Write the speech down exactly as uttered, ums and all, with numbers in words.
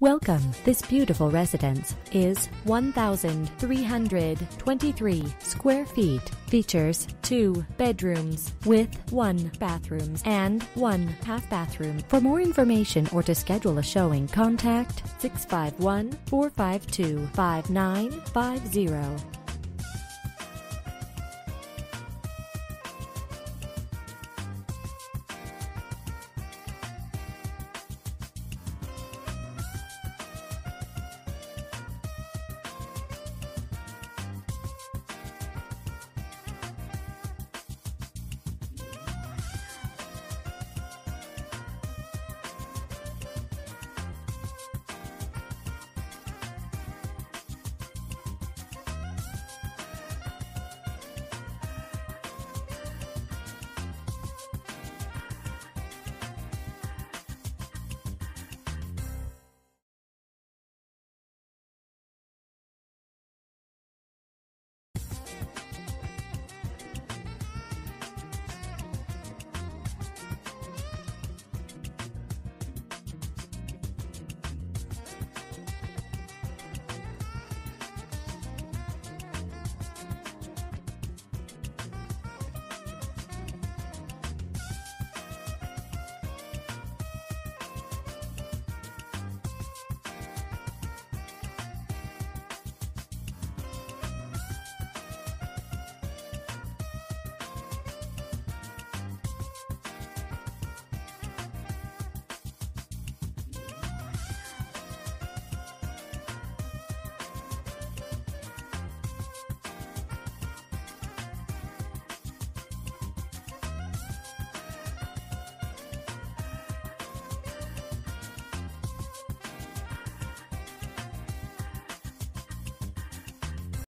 Welcome. This beautiful residence is one thousand three hundred twenty-three square feet. Features two bedrooms with one bathroom and one half bathroom. For more information or to schedule a showing, contact six five one, four five two, five nine five zero.